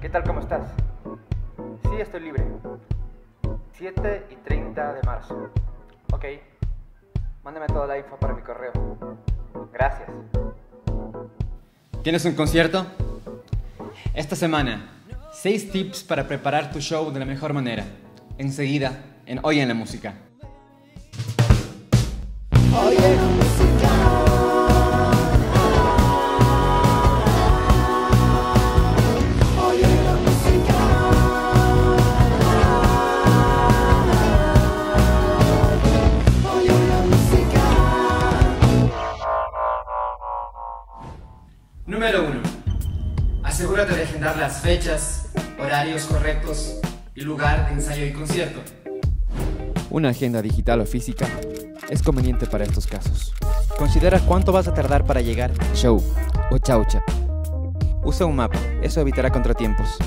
¿Qué tal? ¿Cómo estás? Sí, estoy libre. 7 y 30 de marzo. Ok. Mándame toda la info para mi correo. Gracias. ¿Tienes un concierto? Esta semana, 6 tips para preparar tu show de la mejor manera. Enseguida, en Hoy en la Música. Hoy en la Música. Número 1. Asegúrate de agendar las fechas, horarios correctos y lugar de ensayo y concierto. Una agenda digital o física es conveniente para estos casos. Considera cuánto vas a tardar para llegar al show o chaucha. Usa un mapa, eso evitará contratiempos.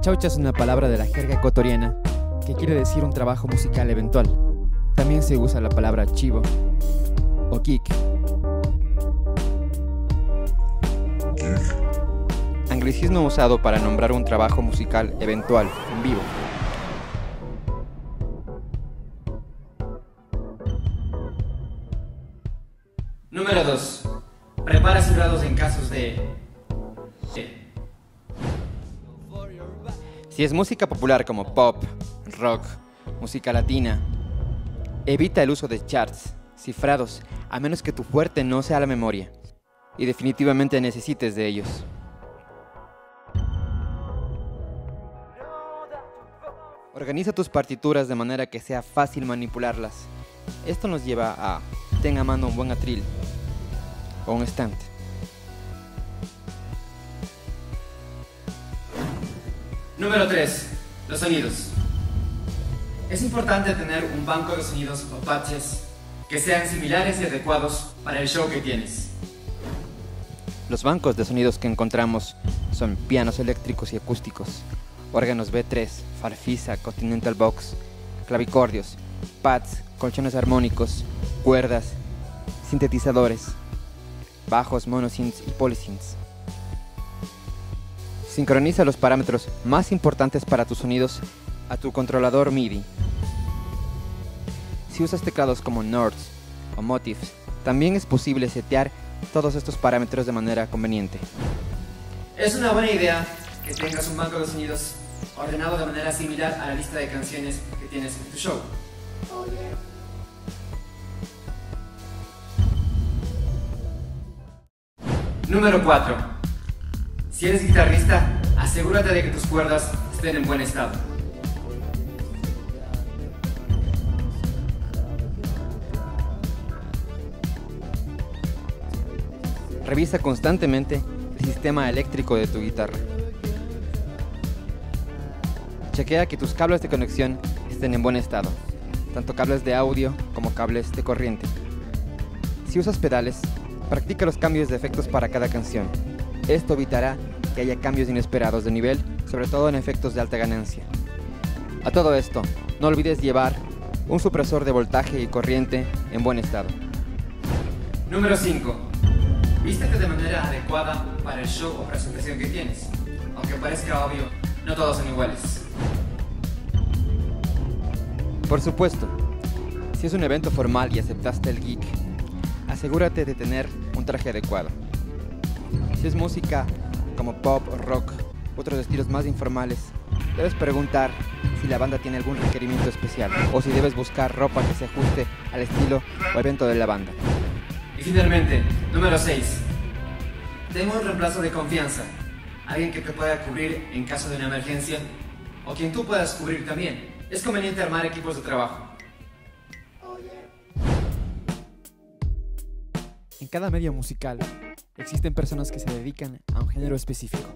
Chaucha es una palabra de la jerga ecuatoriana que quiere decir un trabajo musical eventual. También se usa la palabra chivo o kick. Anglicismo usado para nombrar un trabajo musical eventual, en vivo. Número 2. Prepara jurados en casos de... Si es música popular como pop, rock, música latina, evita el uso de charts, cifrados, a menos que tu fuerte no sea la memoria, y definitivamente necesites de ellos. Organiza tus partituras de manera que sea fácil manipularlas. Esto nos lleva a ten a mano un buen atril o un estante. Número 3. Los sonidos. Es importante tener un banco de sonidos o patches que sean similares y adecuados para el show que tienes. Los bancos de sonidos que encontramos son pianos eléctricos y acústicos, órganos B3, Farfisa, Continental Box, clavicordios, pads, colchones armónicos, cuerdas, sintetizadores, bajos, monosynths y polysynths. Sincroniza los parámetros más importantes para tus sonidos a tu controlador MIDI. Si usas teclados como Nords o Motifs, también es posible setear todos estos parámetros de manera conveniente. Es una buena idea que tengas un banco de sonidos ordenado de manera similar a la lista de canciones que tienes en tu show. Oh, yeah. Número 4. Si eres guitarrista, asegúrate de que tus cuerdas estén en buen estado. Revisa constantemente el sistema eléctrico de tu guitarra. Chequea que tus cables de conexión estén en buen estado, tanto cables de audio como cables de corriente. Si usas pedales, practica los cambios de efectos para cada canción. Esto evitará que haya cambios inesperados de nivel, sobre todo en efectos de alta ganancia. A todo esto, no olvides llevar un supresor de voltaje y corriente en buen estado. Número 5. Vístete de manera adecuada para el show o presentación que tienes. Aunque parezca obvio, no todos son iguales. Por supuesto, si es un evento formal y aceptaste el geek, asegúrate de tener un traje adecuado. Si es música como pop o rock, otros estilos más informales, debes preguntar si la banda tiene algún requerimiento especial o si debes buscar ropa que se ajuste al estilo o evento de la banda. Y finalmente, número 6. Ten un reemplazo de confianza, alguien que te pueda cubrir en caso de una emergencia o quien tú puedas cubrir también. Es conveniente armar equipos de trabajo. Oh, yeah. En cada medio musical existen personas que se dedican a un género específico.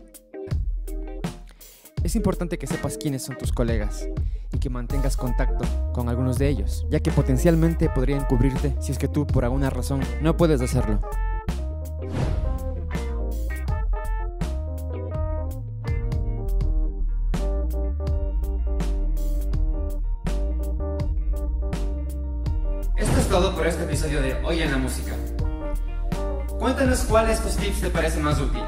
Es importante que sepas quiénes son tus colegas y que mantengas contacto con algunos de ellos, ya que potencialmente podrían cubrirte si es que tú por alguna razón no puedes hacerlo. Esto es todo por este episodio de Hoy en la Música. Cuéntanos cuáles tus tips te parecen más útil.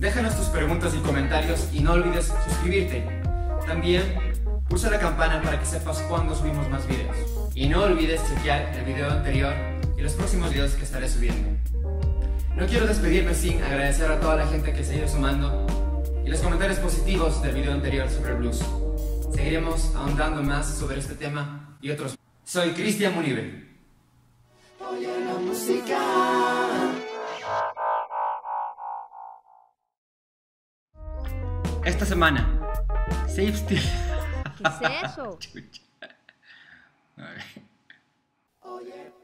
Déjanos tus preguntas y comentarios y no olvides suscribirte. También pulsa la campana para que sepas cuándo subimos más videos. Y no olvides chequear el video anterior y los próximos videos que estaré subiendo. No quiero despedirme sin agradecer a toda la gente que se ha ido sumando y los comentarios positivos del video anterior sobre el blues. Seguiremos ahondando más sobre este tema y otros. Soy Cristian Munive. Hoy en la música. Esta semana, Safe Steel. ¿Qué es eso? Chucha. Oye.